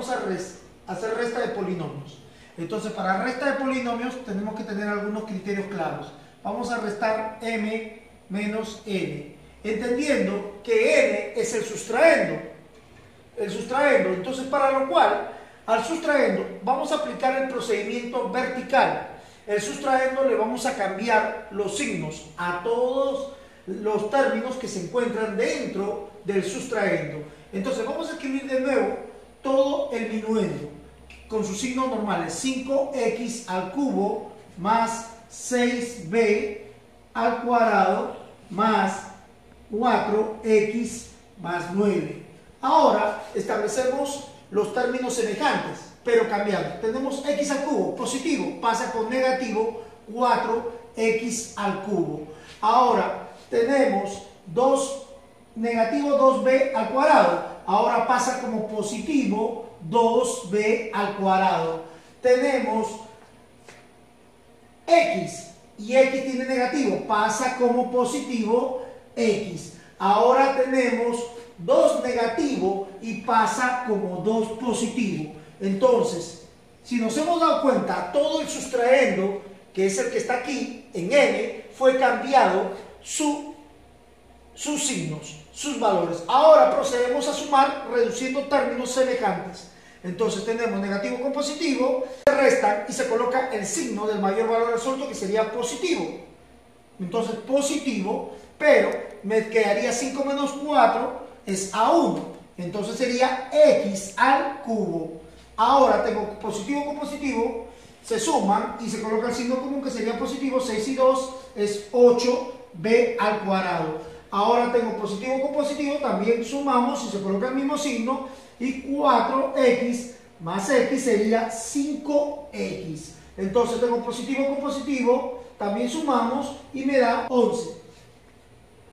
vamos a hacer resta de polinomios. Entonces, para resta de polinomios tenemos que tener algunos criterios claros. Vamos a restar m menos n, entendiendo que n es el sustraendo. Entonces, para lo cual, al sustraendo, vamos a aplicar el procedimiento vertical. El sustraendo le vamos a cambiar los signos a todos los términos que se encuentran dentro del sustraendo. Entonces, vamos a escribir de nuevo todo el minuendo con sus signos normales: 5x al cubo más 6b al cuadrado más 4x más 9. Ahora establecemos los términos semejantes, pero cambiando. Tenemos x al cubo, positivo, pasa con negativo, 4x al cubo. Ahora tenemos 2 negativo 2b al cuadrado, ahora pasa como positivo 2b al cuadrado. Tenemos x y x tiene negativo, pasa como positivo x. Ahora tenemos 2 negativo y pasa como 2 positivo. Entonces, si nos hemos dado cuenta, todo el sustraendo, que es el que está aquí en n, fue cambiado sus signos, sus valores. Ahora procedemos a sumar reduciendo términos semejantes. Entonces tenemos negativo con positivo, se restan y se coloca el signo del mayor valor absoluto, que sería positivo. Entonces positivo, pero me quedaría 5 menos 4 es a 1. Entonces sería x al cubo. Ahora tengo positivo con positivo, se suman y se coloca el signo común, que sería positivo. 6 y 2 es 8b al cuadrado. Ahora tengo positivo con positivo, también sumamos y se coloca el mismo signo. Y 4x más x sería 5x. Entonces tengo positivo con positivo, también sumamos y me da 11.